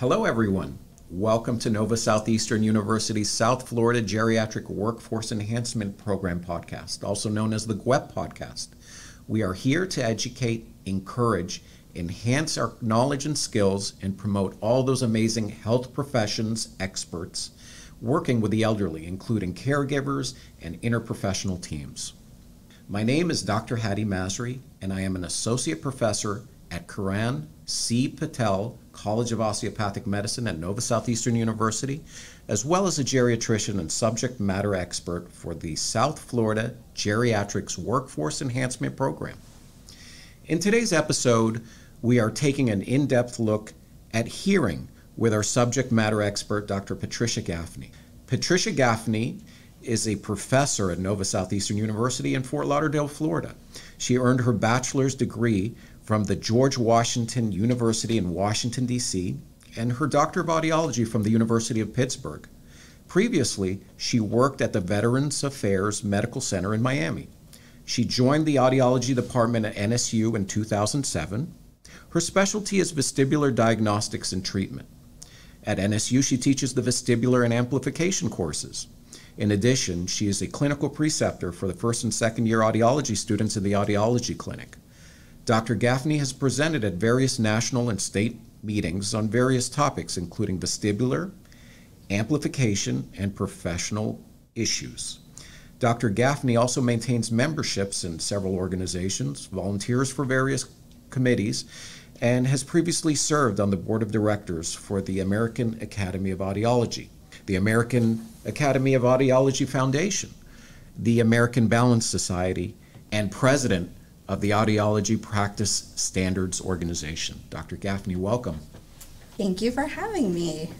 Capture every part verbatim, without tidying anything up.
Hello everyone. Welcome to Nova Southeastern University's South Florida Geriatric Workforce Enhancement Program podcast, also known as the G W E P podcast. We are here to educate, encourage, enhance our knowledge and skills, and promote all those amazing health professions experts working with the elderly, including caregivers and interprofessional teams. My name is Doctor Hady Masri, and I am an associate professor at Kiran C. Patel College of Osteopathic Medicine at Nova Southeastern University, as well as a geriatrician and subject matter expert for the South Florida Geriatrics Workforce Enhancement Program. In today's episode, we are taking an in-depth look at hearing with our subject matter expert, Doctor Patricia Gaffney. Patricia Gaffney is a professor at Nova Southeastern University in Fort Lauderdale, Florida. She earned her bachelor's degree from the George Washington University in Washington, D C, and her Doctor of Audiology from the University of Pittsburgh. Previously, she worked at the Veterans Affairs Medical Center in Miami. She joined the audiology department at N S U in two thousand seven. Her specialty is vestibular diagnostics and treatment. At N S U, she teaches the vestibular and amplification courses. In addition, she is a clinical preceptor for the first and second year audiology students in the audiology clinic. Doctor Gaffney has presented at various national and state meetings on various topics, including vestibular, amplification, and professional issues. Doctor Gaffney also maintains memberships in several organizations, volunteers for various committees, and has previously served on the board of directors for the American Academy of Audiology, the American Academy of Audiology Foundation, the American Balance Society, and president of the Audiology Practice Standards Organization. Doctor Gaffney, welcome. Thank you for having me.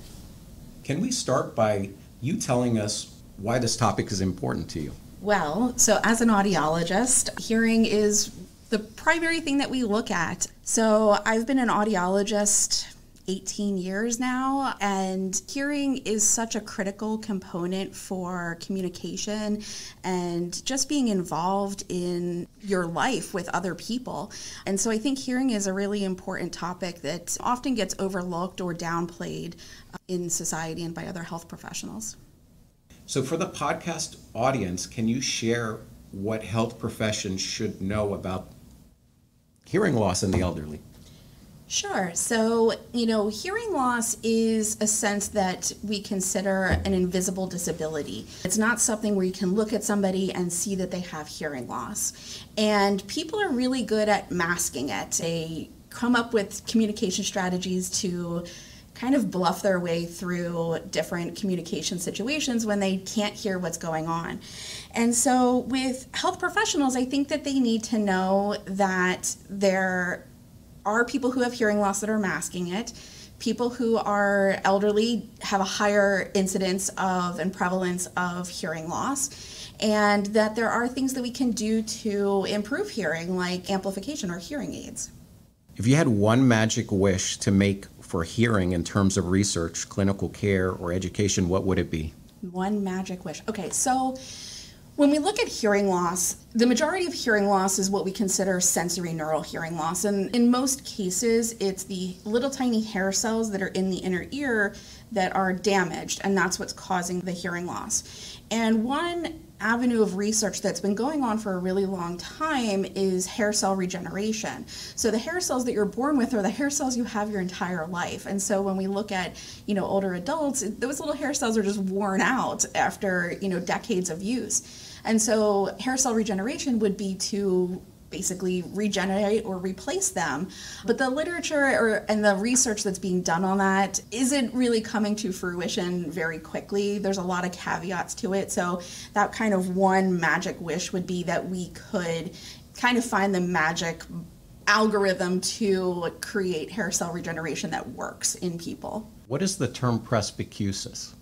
Can we start by you telling us why this topic is important to you? Well, so as an audiologist, hearing is the primary thing that we look at. So I've been an audiologist eighteen years now, and hearing is such a critical component for communication and just being involved in your life with other people. And so I think hearing is a really important topic that often gets overlooked or downplayed in society and by other health professionals. So for the podcast audience, can you share what health professions should know about hearing loss in the elderly? Sure. So, you know, hearing loss is a sense that we consider an invisible disability. It's not something where you can look at somebody and see that they have hearing loss. And people are really good at masking it. They come up with communication strategies to kind of bluff their way through different communication situations when they can't hear what's going on. And so with health professionals, I think that they need to know that they're are people who have hearing loss that are masking it. People who are elderly have a higher incidence of and prevalence of hearing loss, and that there are things that we can do to improve hearing, like amplification or hearing aids. If you had one magic wish to make for hearing in terms of research, clinical care, or education, what would it be? One magic wish. Okay, so when we look at hearing loss, the majority of hearing loss is what we consider sensory neural hearing loss. And in most cases, it's the little tiny hair cells that are in the inner ear that are damaged, and that's what's causing the hearing loss. And one avenue of research that's been going on for a really long time is hair cell regeneration. So the hair cells that you're born with are the hair cells you have your entire life. And so when we look at, you know, older adults, those little hair cells are just worn out after, you know, decades of use. And so hair cell regeneration would be to basically regenerate or replace them. But the literature or, and the research that's being done on that isn't really coming to fruition very quickly. There's a lot of caveats to it. So that kind of one magic wish would be that we could kind of find the magic algorithm to create hair cell regeneration that works in people. What is the term presbycusis?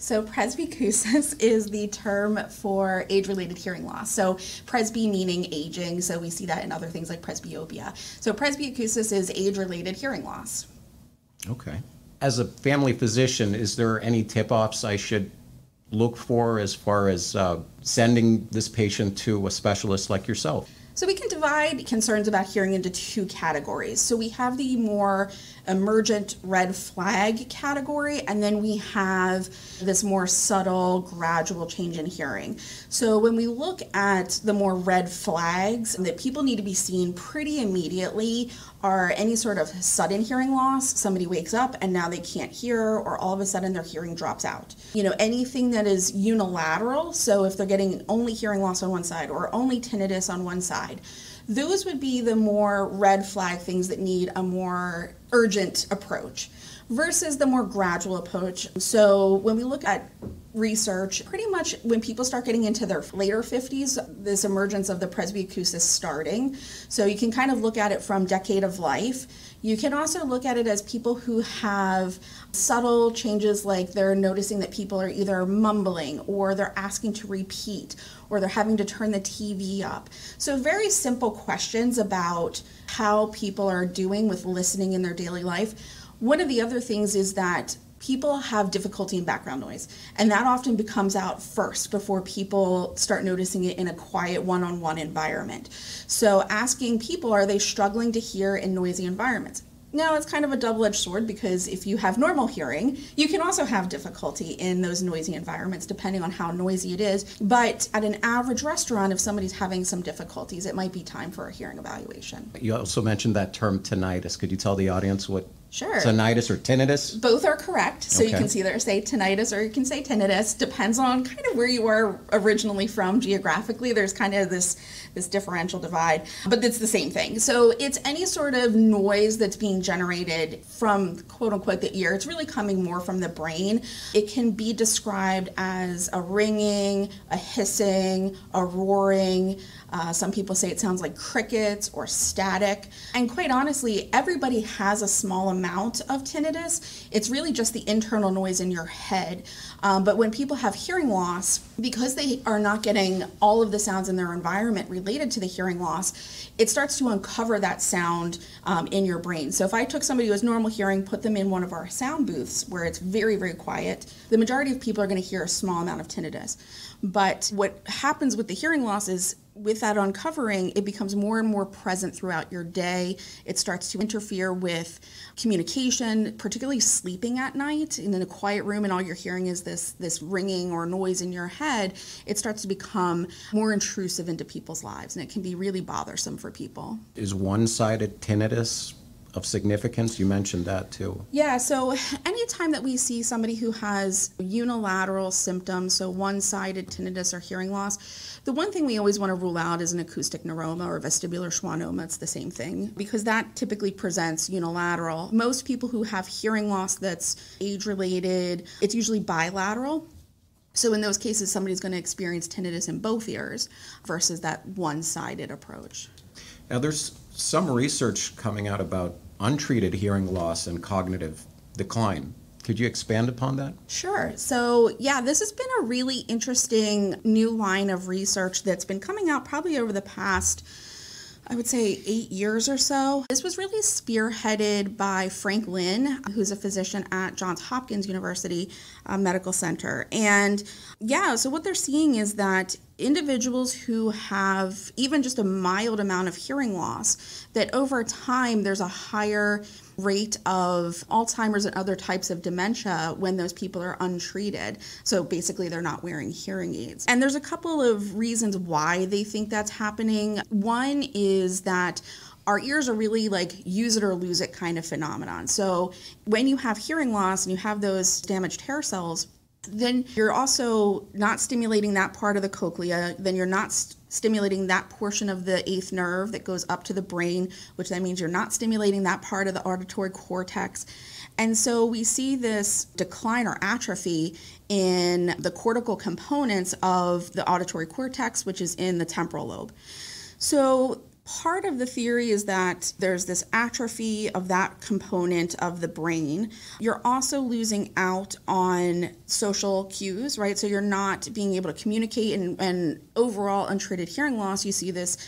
So presbycusis is the term for age-related hearing loss. So presby meaning aging, so we see that in other things like presbyopia. So presbycusis is age-related hearing loss. Okay. As a family physician, is there any tip-offs I should look for as far as uh, sending this patient to a specialist like yourself? So we can divide concerns about hearing into two categories. So we have the more emergent red flag category, and then we have this more subtle, gradual change in hearing. So when we look at the more red flags that people need to be seen pretty immediately are any sort of sudden hearing loss. Somebody wakes up and now they can't hear, or all of a sudden their hearing drops out. You know, anything that is unilateral, so if they're getting only hearing loss on one side or only tinnitus on one side, those would be the more red flag things that need a more urgent approach versus the more gradual approach. So when we look at research, pretty much when people start getting into their later fifties, this emergence of the presbycusis starting. So you can kind of look at it from decade of life. You can also look at it as people who have subtle changes, like they're noticing that people are either mumbling or they're asking to repeat or they're having to turn the T V up. So very simple questions about how people are doing with listening in their daily life. One of the other things is that people have difficulty in background noise, and that often becomes out first before people start noticing it in a quiet one-on-one environment. So asking people, are they struggling to hear in noisy environments? Now, it's kind of a double-edged sword, because if you have normal hearing, you can also have difficulty in those noisy environments, depending on how noisy it is. But at an average restaurant, if somebody's having some difficulties, it might be time for a hearing evaluation. You also mentioned that term tinnitus. Could you tell the audience what Sure. tinnitus or tinnitus? Both are correct. So okay. You can either say tinnitus or you can say tinnitus. Depends on kind of where you are originally from geographically. There's kind of this, this differential divide, but it's the same thing. So it's any sort of noise that's being generated from, quote unquote, the ear. It's really coming more from the brain. It can be described as a ringing, a hissing, a roaring. Uh, some people say it sounds like crickets or static. And quite honestly, everybody has a small amount amount of tinnitus. It's really just the internal noise in your head. Um, but when people have hearing loss, because they are not getting all of the sounds in their environment related to the hearing loss, it starts to uncover that sound um, in your brain. So if I took somebody who has normal hearing, put them in one of our sound booths where it's very, very quiet, the majority of people are going to hear a small amount of tinnitus. But what happens with the hearing loss is, with that uncovering, it becomes more and more present throughout your day. It starts to interfere with communication, particularly sleeping at night and in a quiet room, and all you're hearing is this, this ringing or noise in your head. It starts to become more intrusive into people's lives, and it can be really bothersome for people. Is one-sided tinnitus of significance? You mentioned that too. Yeah, so anytime that we see somebody who has unilateral symptoms, so one-sided tinnitus or hearing loss, the one thing we always want to rule out is an acoustic neuroma or vestibular schwannoma. It's the same thing, because that typically presents unilateral. Most people who have hearing loss that's age-related, it's usually bilateral. So in those cases, somebody's going to experience tinnitus in both ears versus that one-sided approach. Now, there's some research coming out about untreated hearing loss and cognitive decline. Could you expand upon that? Sure. So, yeah, this has been a really interesting new line of research that's been coming out probably over the past, I would say, eight years or so. This was really spearheaded by Frank Lin, who's a physician at Johns Hopkins University uh, Medical Center. And yeah, so what they're seeing is that individuals who have even just a mild amount of hearing loss, that over time there's a higher rate of Alzheimer's and other types of dementia when those people are untreated. So basically they're not wearing hearing aids. And there's a couple of reasons why they think that's happening. One is that our ears are really like use it or lose it kind of phenomenon. So when you have hearing loss and you have those damaged hair cells, then you're also not stimulating that part of the cochlea, then you're not st stimulating that portion of the eighth nerve that goes up to the brain, which that means you're not stimulating that part of the auditory cortex. And so we see this decline or atrophy in the cortical components of the auditory cortex, which is in the temporal lobe. So part of the theory is that there's this atrophy of that component of the brain. You're also losing out on social cues, right? So you're not being able to communicate, and, and overall untreated hearing loss, you see this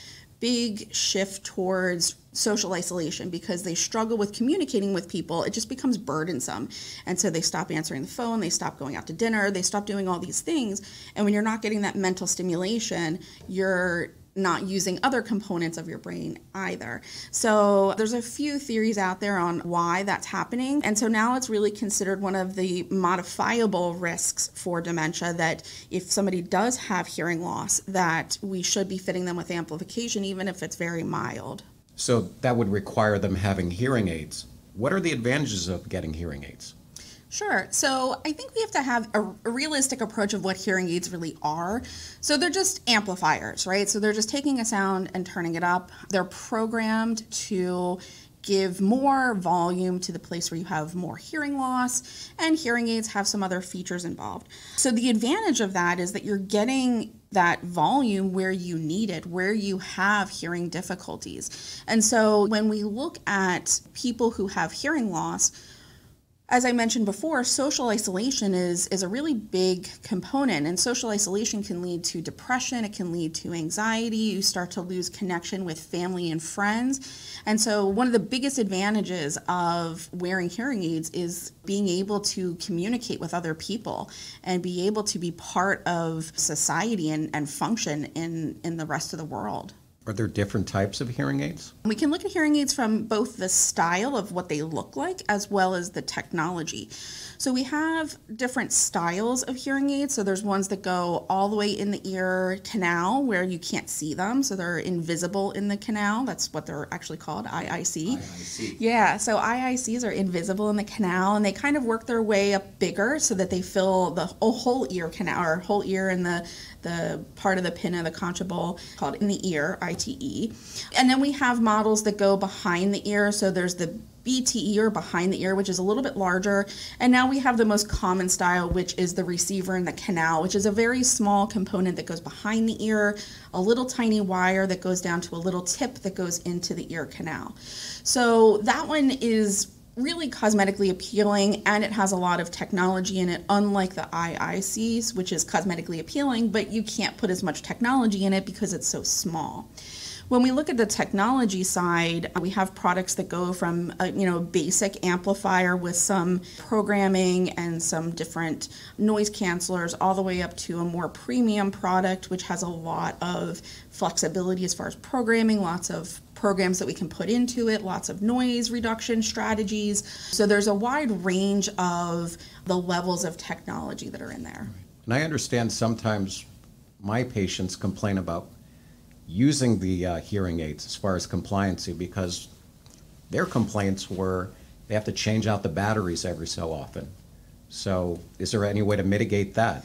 big shift towards social isolation because they struggle with communicating with people. It just becomes burdensome. And so they stop answering the phone, they stop going out to dinner, they stop doing all these things. And when you're not getting that mental stimulation, you're not using other components of your brain either. So there's a few theories out there on why that's happening. And so now it's really considered one of the modifiable risks for dementia, that if somebody does have hearing loss, that we should be fitting them with amplification, even if it's very mild. So that would require them having hearing aids. What are the advantages of getting hearing aids? Sure. So I think we have to have a, a realistic approach of what hearing aids really are. So they're just amplifiers, right? So they're just taking a sound and turning it up. They're programmed to give more volume to the place where you have more hearing loss, and hearing aids have some other features involved. So the advantage of that is that you're getting that volume where you need it, where you have hearing difficulties. And so when we look at people who have hearing loss, as I mentioned before, social isolation is, is a really big component, and social isolation can lead to depression, it can lead to anxiety, you start to lose connection with family and friends. And so one of the biggest advantages of wearing hearing aids is being able to communicate with other people and be able to be part of society and, and function in, in the rest of the world. Are there different types of hearing aids? We can look at hearing aids from both the style of what they look like as well as the technology. So we have different styles of hearing aids. So there's ones that go all the way in the ear canal where you can't see them. So they're invisible in the canal. That's what they're actually called, I I C. I I C. Yeah, so I I Cs are invisible in the canal, and they kind of work their way up bigger so that they fill the whole ear canal, or whole ear in the, the part of the pin of the concha bowl called in the ear, I T E. And then we have models that go behind the ear. So there's the B T E, or behind the ear, which is a little bit larger. And now we have the most common style, which is the receiver in the canal, which is a very small component that goes behind the ear, a little tiny wire that goes down to a little tip that goes into the ear canal. So that one is really cosmetically appealing, and it has a lot of technology in it, unlike the I I Cs, which is cosmetically appealing, but you can't put as much technology in it because it's so small. When we look at the technology side, we have products that go from a, you know, basic amplifier with some programming and some different noise cancelers all the way up to a more premium product, which has a lot of flexibility as far as programming, lots of programs that we can put into it, lots of noise reduction strategies. So there's a wide range of the levels of technology that are in there. And I understand sometimes my patients complain about using the uh, hearing aids as far as compliancy, because their complaints were they have to change out the batteries every so often. So is there any way to mitigate that?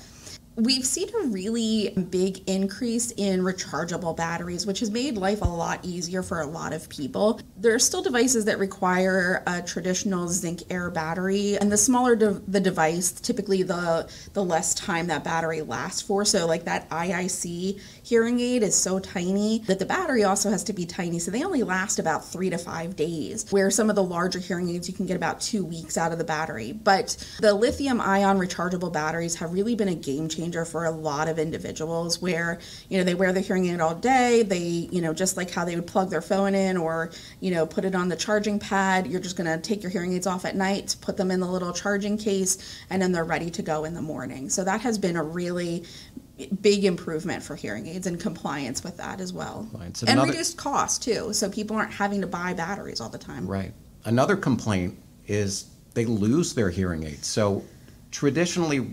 We've seen a really big increase in rechargeable batteries, which has made life a lot easier for a lot of people. There are still devices that require a traditional zinc air battery, and the smaller de the device, typically the, the less time that battery lasts for. So like that I I C hearing aid is so tiny that the battery also has to be tiny. So they only last about three to five days, where some of the larger hearing aids, you can get about two weeks out of the battery. But the lithium ion rechargeable batteries have really been a game changer for a lot of individuals, where, you know, they wear the hearing aid all day, they, you know, just like how they would plug their phone in or, you know, put it on the charging pad, you're just going to take your hearing aids off at night, put them in the little charging case, and then they're ready to go in the morning. So that has been a really big improvement for hearing aids, and compliance with that as well. Right. So and another... reduced cost too, so people aren't having to buy batteries all the time. Right. Another complaint is they lose their hearing aids. So traditionally,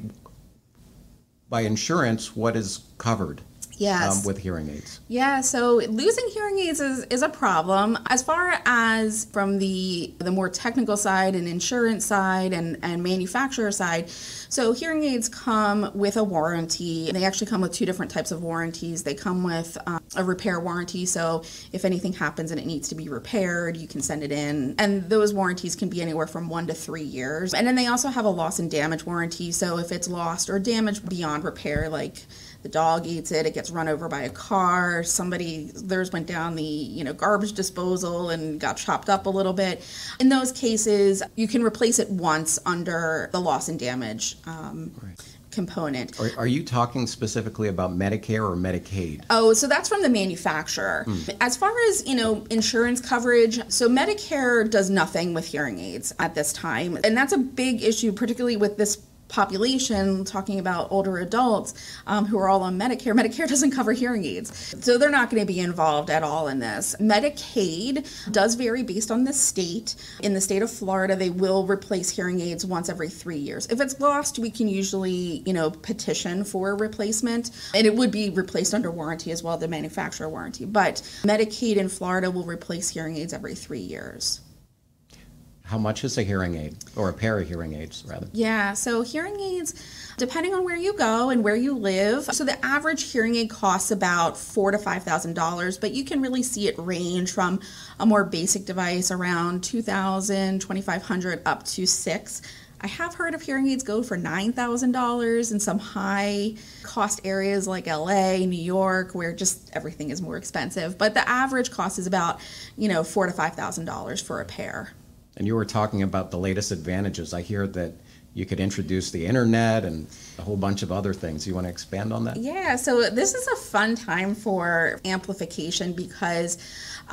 by insurance, what is covered? Yes. Um, with hearing aids? Yeah, so losing hearing aids is, is a problem. As far as from the, the more technical side and insurance side and, and manufacturer side, so hearing aids come with a warranty. They actually come with two different types of warranties. They come with um, a repair warranty, so if anything happens and it needs to be repaired, you can send it in. And those warranties can be anywhere from one to three years. And then they also have a loss and damage warranty, so if it's lost or damaged beyond repair, like the dog eats it, it gets run over by a car, somebody, theirs went down the, you know, garbage disposal and got chopped up a little bit. In those cases, you can replace it once under the loss and damage um, right. component. Are, are you talking specifically about Medicare or Medicaid? Oh, so that's from the manufacturer. Mm. As far as, you know, insurance coverage, so Medicare does nothing with hearing aids at this time. And that's a big issue, particularly with this population, talking about older adults um, who are all on Medicare. Medicare doesn't cover hearing aids, so they're not going to be involved at all in this. Medicaid does vary based on the state. In the state of Florida, they will replace hearing aids once every three years. If it's lost, we can usually, you know, petition for replacement, and it would be replaced under warranty as well, the manufacturer warranty. But Medicaid in Florida will replace hearing aids every three years. How much is a hearing aid, or a pair of hearing aids, rather? Yeah, so hearing aids, depending on where you go and where you live, so the average hearing aid costs about four thousand to five thousand dollars, but you can really see it range from a more basic device around two thousand dollars, twenty-five hundred dollars, up to six thousand dollars. I have heard of hearing aids go for nine thousand dollars in some high-cost areas like L A, New York, where just everything is more expensive. But the average cost is about, you know, four thousand to five thousand dollars for a pair. And you were talking about the latest advantages. I hear that you could introduce the internet and a whole bunch of other things. You want to expand on that? Yeah, so this is a fun time for amplification because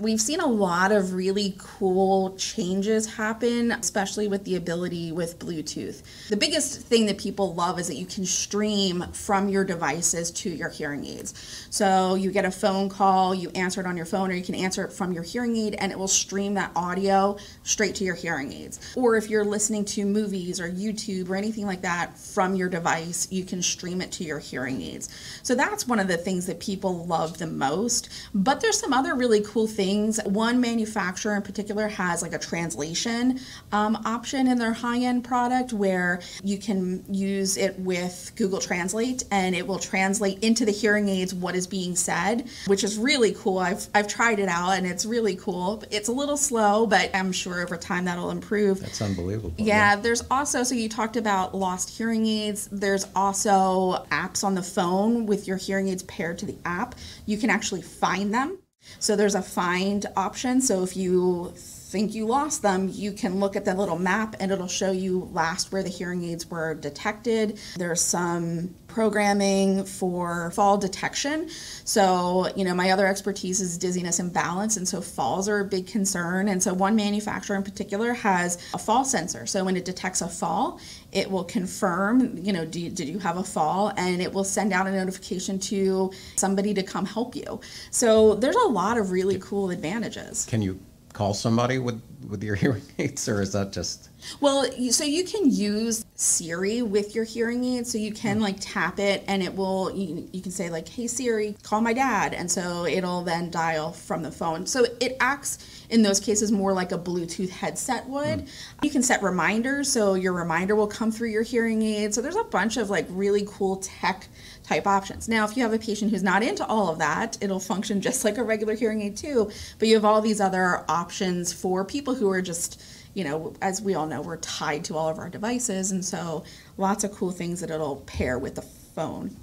we've seen a lot of really cool changes happen, especially with the ability with Bluetooth. The biggest thing that people love is that you can stream from your devices to your hearing aids. So you get a phone call, you answer it on your phone, or you can answer it from your hearing aid, and it will stream that audio straight to your hearing aids. Or if you're listening to movies or YouTube or anything like that from your device, you can stream it to your hearing aids. So that's one of the things that people love the most. But there's some other really cool things. One manufacturer in particular has like a translation um, option in their high-end product where you can use it with Google Translate and it will translate into the hearing aids what is being said, which is really cool. I've, I've tried it out and it's really cool. It's a little slow, but I'm sure over time that'll improve. That's unbelievable. Yeah, yeah. There's also, so you talked about lost hearing aids. There's also apps on the phone with your hearing aids paired to the app. You can actually find them. So there's a find option. So if you think you lost them, you can look at the little map and it'll show you last where the hearing aids were detected. There's some programming for fall detection. So, you know, my other expertise is dizziness and balance, and so falls are a big concern. And so one manufacturer in particular has a fall sensor. So when it detects a fall, it will confirm, you know, do you, did you have a fall? And it will send out a notification to somebody to come help you. So there's a lot of really cool advantages. Can you call somebody with, with your hearing aids, or is that just? Well, so you can use Siri with your hearing aid. So you can like tap it and it will, you, you can say like, hey Siri, call my dad. And so it'll then dial from the phone. So it acts in those cases more like a Bluetooth headset would. Mm. You can set reminders. So your reminder will come through your hearing aid. So there's a bunch of like really cool tech type options. Now, if you have a patient who's not into all of that, it'll function just like a regular hearing aid too, but you have all these other options for people who are just, you know, as we all know, we're tied to all of our devices, and so lots of cool things that it'll pair with the phone.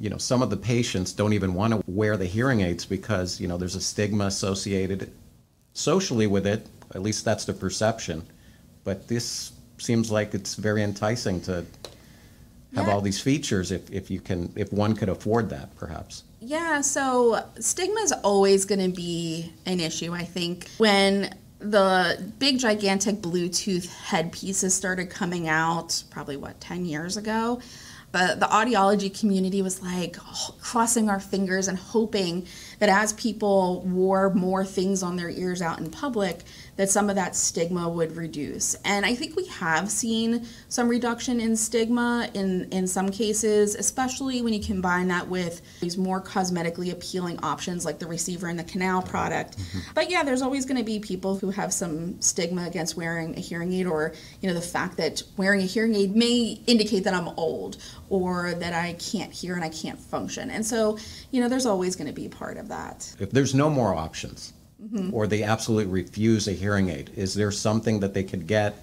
You know, some of the patients don't even want to wear the hearing aids because, you know, there's a stigma associated socially with it, at least that's the perception, but this seems like it's very enticing to have yeah. all these features if, if you can, if one could afford that, perhaps. Yeah, so stigma is always going to be an issue, I think. When the big, gigantic Bluetooth headpieces started coming out, probably, what, ten years ago? But the audiology community was like crossing our fingers and hoping that as people wore more things on their ears out in public, that some of that stigma would reduce. And I think we have seen some reduction in stigma in, in some cases, especially when you combine that with these more cosmetically appealing options like the receiver and the canal product. Mm-hmm. But yeah, there's always gonna be people who have some stigma against wearing a hearing aid, or, you know, the fact that wearing a hearing aid may indicate that I'm old or that I can't hear and I can't function. And so, you know, there's always gonna be part of that. If there's no more options, mm-hmm. or they absolutely refuse a hearing aid, is there something that they could get?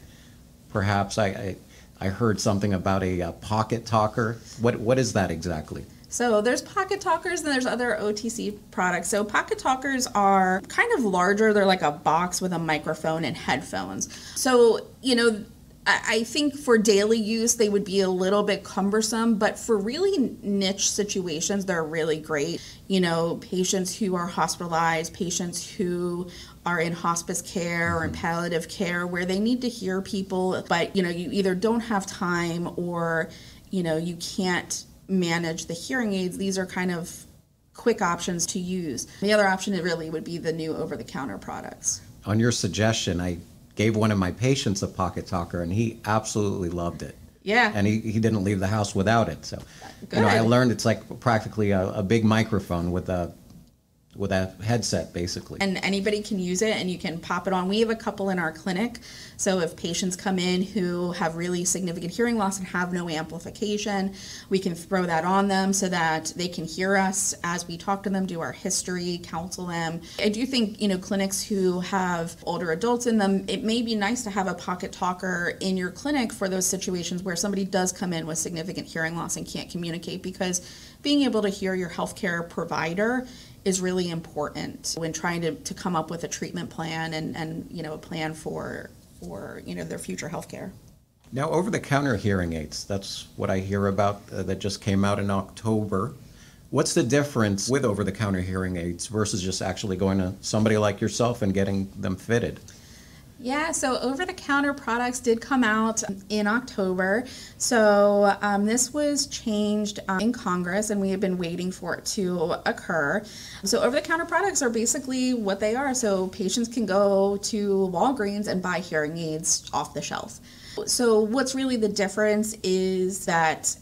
Perhaps I, I, I heard something about a, a pocket talker. What what is that exactly? So there's pocket talkers and there's other O T C products. So pocket talkers are kind of larger. They're like a box with a microphone and headphones. So, you know, I think for daily use, they would be a little bit cumbersome, but for really niche situations, they're really great. You know, patients who are hospitalized, patients who are in hospice care or in palliative care where they need to hear people, but, you know, you either don't have time or, you know, you can't manage the hearing aids. These are kind of quick options to use. The other option really would be the new over-the-counter products. On your suggestion, I gave one of my patients a pocket talker, and he absolutely loved it. Yeah. And he, he didn't leave the house without it. So, good. You know, I learned it's like practically a, a big microphone with a with a headset, basically. And anybody can use it, and you can pop it on. We have a couple in our clinic. So if patients come in who have really significant hearing loss and have no amplification, we can throw that on them so that they can hear us as we talk to them, do our history, counsel them. I do think, you know, clinics who have older adults in them, it may be nice to have a pocket talker in your clinic for those situations where somebody does come in with significant hearing loss and can't communicate, because being able to hear your healthcare provider is really important when trying to, to come up with a treatment plan and, and you know, a plan for, for you know, their future health care. Now, over-the-counter hearing aids, that's what I hear about uh, that just came out in October. What's the difference with over-the-counter hearing aids versus just actually going to somebody like yourself and getting them fitted? Yeah, so over-the-counter products did come out in October. So um, this was changed um, in Congress, and we have been waiting for it to occur. So over-the-counter products are basically what they are. So patients can go to Walgreens and buy hearing aids off the shelf. So what's really the difference is that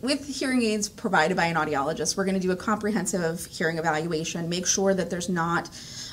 with hearing aids provided by an audiologist, we're going to do a comprehensive hearing evaluation, make sure that there's not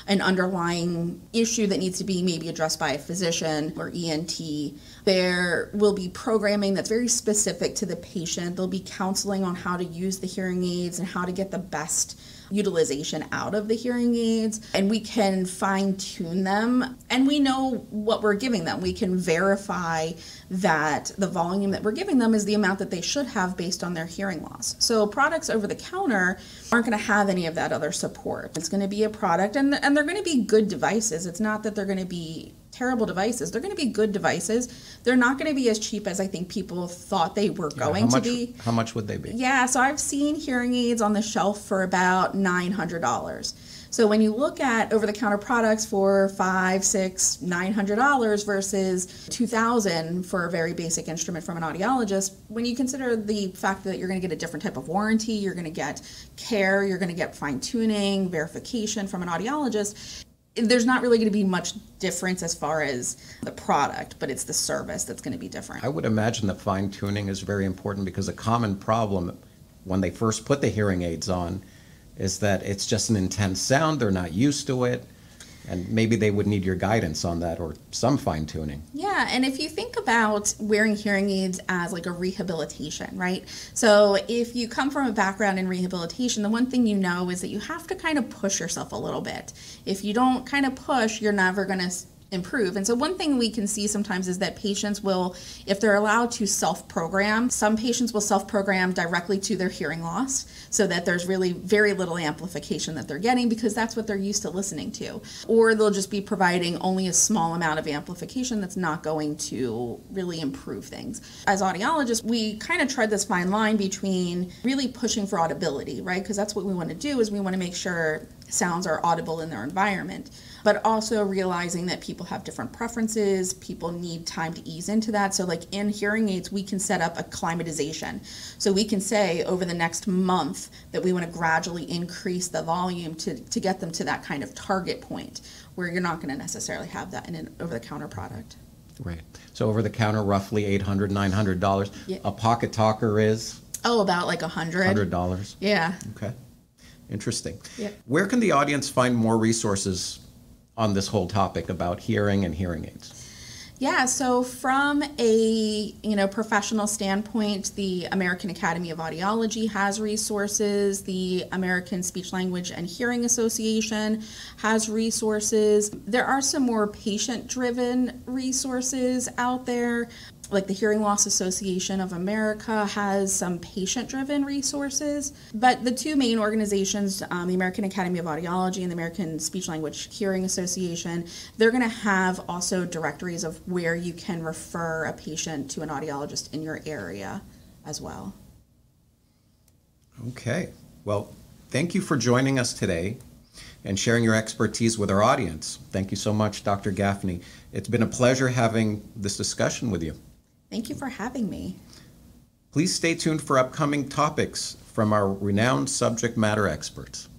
an underlying issue that needs to be maybe addressed by a physician or E N T. There will be programming that's very specific to the patient. There'll be counseling on how to use the hearing aids and how to get the best utilization out of the hearing aids, and we can fine tune them, and we know what we're giving them. We can verify that the volume that we're giving them is the amount that they should have based on their hearing loss. So products over the counter aren't going to have any of that other support. It's going to be a product, and, and they're going to be good devices. It's not that they're going to be terrible devices. They're going to be good devices. They're not going to be as cheap as I think people thought they were yeah, going how much, to be. How much would they be? Yeah, so I've seen hearing aids on the shelf for about nine hundred dollars. So when you look at over-the-counter products for five, six, nine hundred dollars versus two thousand for a very basic instrument from an audiologist, when you consider the fact that you're going to get a different type of warranty, you're going to get care, you're going to get fine-tuning, verification from an audiologist, there's not really going to be much difference as far as the product, but it's the service that's going to be different. I would imagine the fine-tuning is very important, because a common problem when they first put the hearing aids on is that it's just an intense sound, they're not used to it, and maybe they would need your guidance on that or some fine-tuning. Yeah, and if you think about wearing hearing aids as like a rehabilitation, right? So if you come from a background in rehabilitation, the one thing you know is that you have to kind of push yourself a little bit. If you don't kind of push, you're never going to improve. And so one thing we can see sometimes is that patients will, if they're allowed to self-program, some patients will self-program directly to their hearing loss so that there's really very little amplification that they're getting, because that's what they're used to listening to. Or they'll just be providing only a small amount of amplification that's not going to really improve things. As audiologists, we kind of tread this fine line between really pushing for audibility, right? Because that's what we want to do, is we want to make sure sounds are audible in their environment, but also realizing that people have different preferences, people need time to ease into that. So like in hearing aids, we can set up acclimatization. So we can say over the next month that we want to gradually increase the volume to, to get them to that kind of target point where you're not going to necessarily have that in an over-the-counter product. Right. So over-the-counter, roughly eight hundred, nine hundred dollars. Yeah. A pocket talker is? Oh, about like one hundred dollars. one hundred dollars. Yeah. Okay. Interesting. Yep. Where can the audience find more resources on this whole topic about hearing and hearing aids? Yeah, so from a you know professional standpoint, the American Academy of Audiology has resources, the American Speech-Language and Hearing Association has resources. There are some more patient-driven resources out there. like the Hearing Loss Association of America has some patient-driven resources. But the two main organizations, um, the American Academy of Audiology and the American Speech-Language Hearing Association, they're going to have also directories of where you can refer a patient to an audiologist in your area as well. Okay. Well, thank you for joining us today and sharing your expertise with our audience. Thank you so much, Doctor Gaffney. It's been a pleasure having this discussion with you. Thank you for having me. Please stay tuned for upcoming topics from our renowned subject matter experts.